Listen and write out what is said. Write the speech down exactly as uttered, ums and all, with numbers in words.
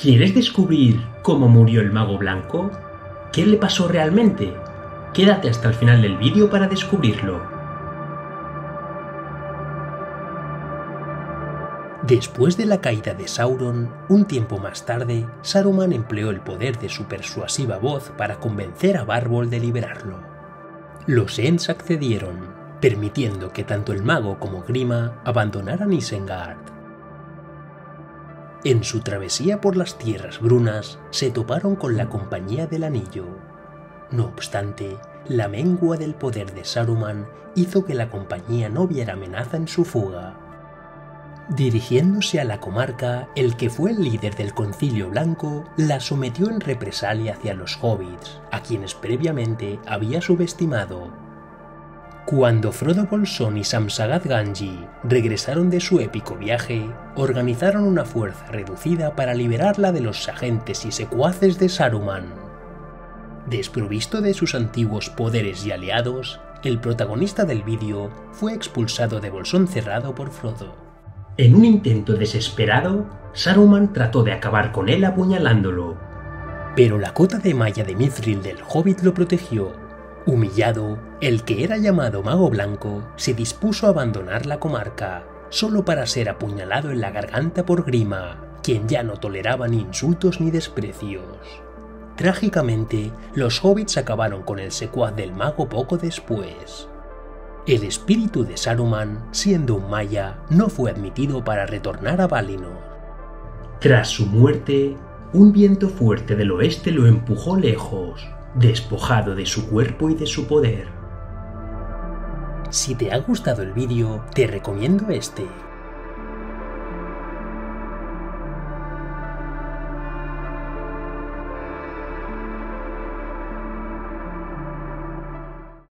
¿Quieres descubrir cómo murió el Mago Blanco? ¿Qué le pasó realmente? Quédate hasta el final del vídeo para descubrirlo. Después de la caída de Sauron, un tiempo más tarde, Saruman empleó el poder de su persuasiva voz para convencer a Bárbol de liberarlo. Los Ents accedieron, permitiendo que tanto el mago como Grima abandonaran Isengard. En su travesía por las tierras brunas, se toparon con la Compañía del Anillo. No obstante, la mengua del poder de Saruman hizo que la compañía no viera amenaza en su fuga. Dirigiéndose a la comarca, el que fue el líder del Concilio Blanco la sometió en represalia hacia los hobbits, a quienes previamente había subestimado. Cuando Frodo Bolsón y Samsagaz Gamyi regresaron de su épico viaje, organizaron una fuerza reducida para liberarla de los agentes y secuaces de Saruman. Desprovisto de sus antiguos poderes y aliados, el protagonista del vídeo fue expulsado de Bolsón Cerrado por Frodo. En un intento desesperado, Saruman trató de acabar con él apuñalándolo. Pero la cota de malla de Mithril del Hobbit lo protegió. Humillado, el que era llamado Mago Blanco se dispuso a abandonar la comarca, solo para ser apuñalado en la garganta por Grima, quien ya no toleraba ni insultos ni desprecios. Trágicamente, los hobbits acabaron con el secuaz del mago poco después. El espíritu de Saruman, siendo un maya, no fue admitido para retornar a Valinor. Tras su muerte, un viento fuerte del oeste lo empujó lejos, despojado de su cuerpo y de su poder. Si te ha gustado el vídeo, te recomiendo este.